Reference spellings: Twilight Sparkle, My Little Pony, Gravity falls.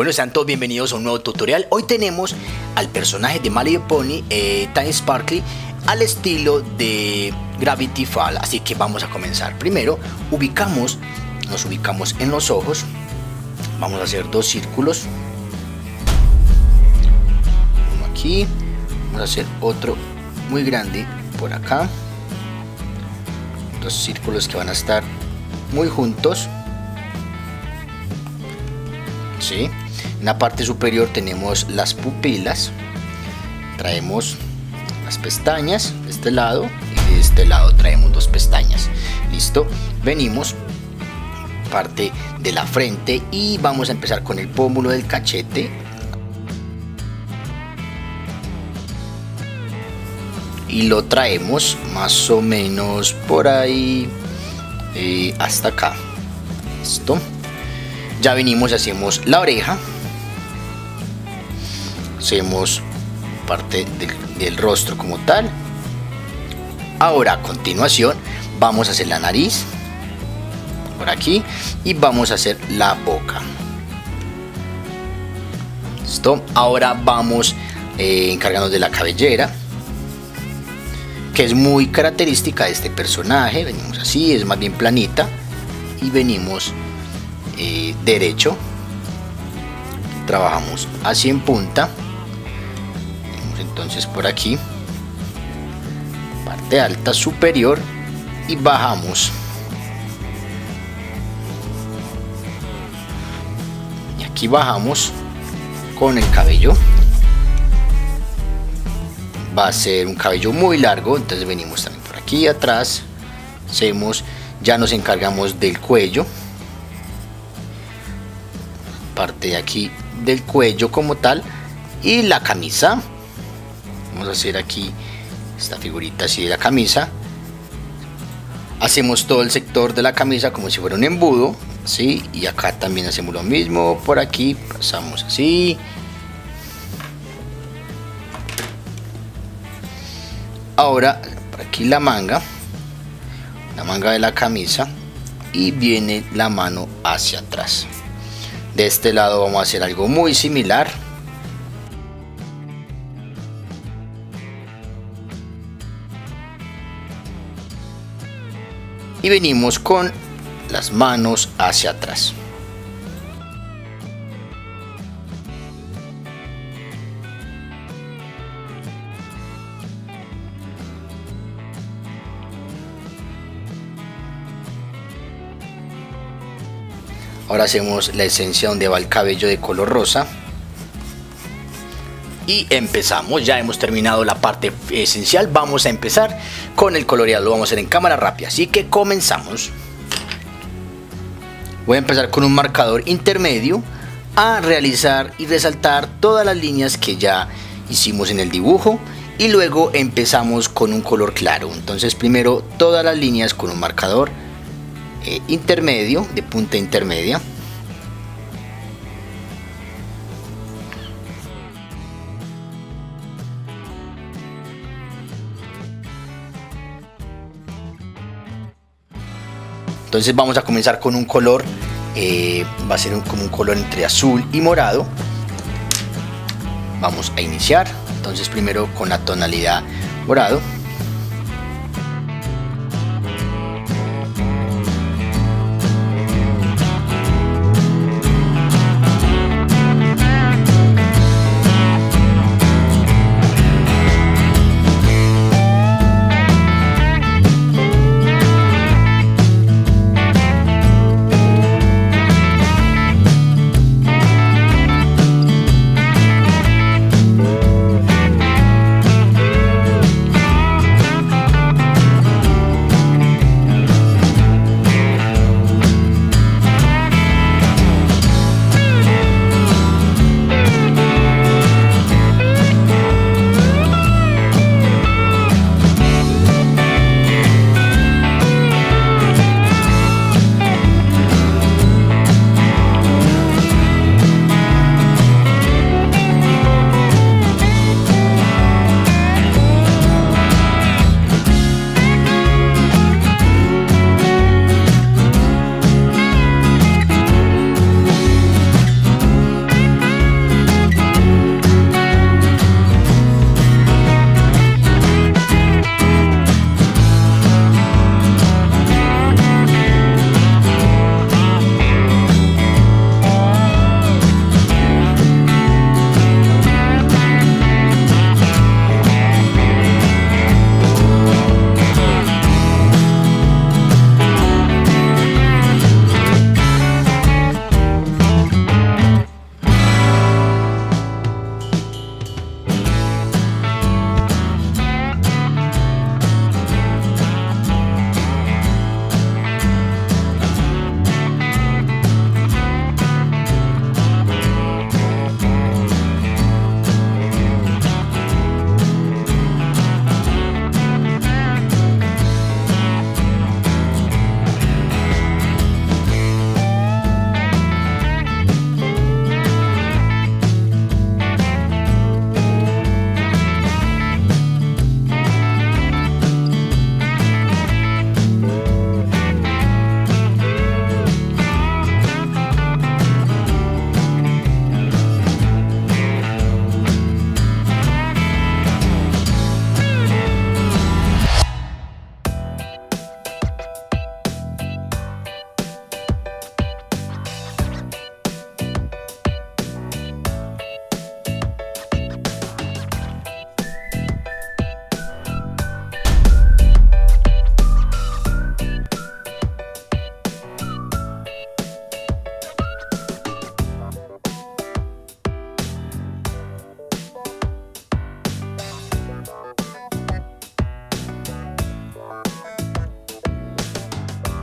Bueno, sean todos bienvenidos a un nuevo tutorial. Hoy tenemos al personaje de My Little Pony, Twilight Sparkle, al estilo de Gravity Falls. Así que vamos a comenzar. Primero, nos ubicamos en los ojos. Vamos a hacer dos círculos. Uno aquí. Vamos a hacer otro muy grande por acá. Dos círculos que van a estar muy juntos. ¿Sí? En la parte superior tenemos las pupilas. Traemos las pestañas de este lado y de este lado traemos dos pestañas. Listo. Venimos parte de la frente y vamos a empezar con el pómulo del cachete. Y lo traemos más o menos por ahí hasta acá. Listo. Ya venimos, hacemos la oreja. Hacemos parte del rostro como tal. Ahora a continuación vamos a hacer la nariz. Por aquí. Y vamos a hacer la boca. Listo. Ahora vamos encargándonos de la cabellera, que es muy característica de este personaje. Venimos así, es más bien planita, y venimos derecho, trabajamos así en punta. Venimos entonces por aquí, parte alta superior, y bajamos, y aquí bajamos con el cabello. Va a ser un cabello muy largo, entonces venimos también por aquí atrás, hacemos, ya nos encargamos del cuello, parte de aquí del cuello como tal, y la camisa. Vamos a hacer aquí esta figurita así de la camisa, hacemos todo el sector de la camisa como si fuera un embudo, ¿sí? Y acá también hacemos lo mismo, por aquí pasamos así. Ahora por aquí la manga de la camisa, y viene la mano hacia atrás. De este lado vamos a hacer algo muy similar. Y venimos con las manos hacia atrás. Ahora hacemos la esencia donde va el cabello de color rosa. Y empezamos, ya hemos terminado la parte esencial. Vamos a empezar con el coloreado, lo vamos a hacer en cámara rápida. Así que comenzamos. Voy a empezar con un marcador intermedio a realizar y resaltar todas las líneas que ya hicimos en el dibujo. Y luego empezamos con un color claro. Entonces primero todas las líneas con un marcador intermedio, de punta intermedia. Entonces vamos a comenzar con un color, va a ser como un color entre azul y morado. Vamos a iniciar entonces primero con la tonalidad morado.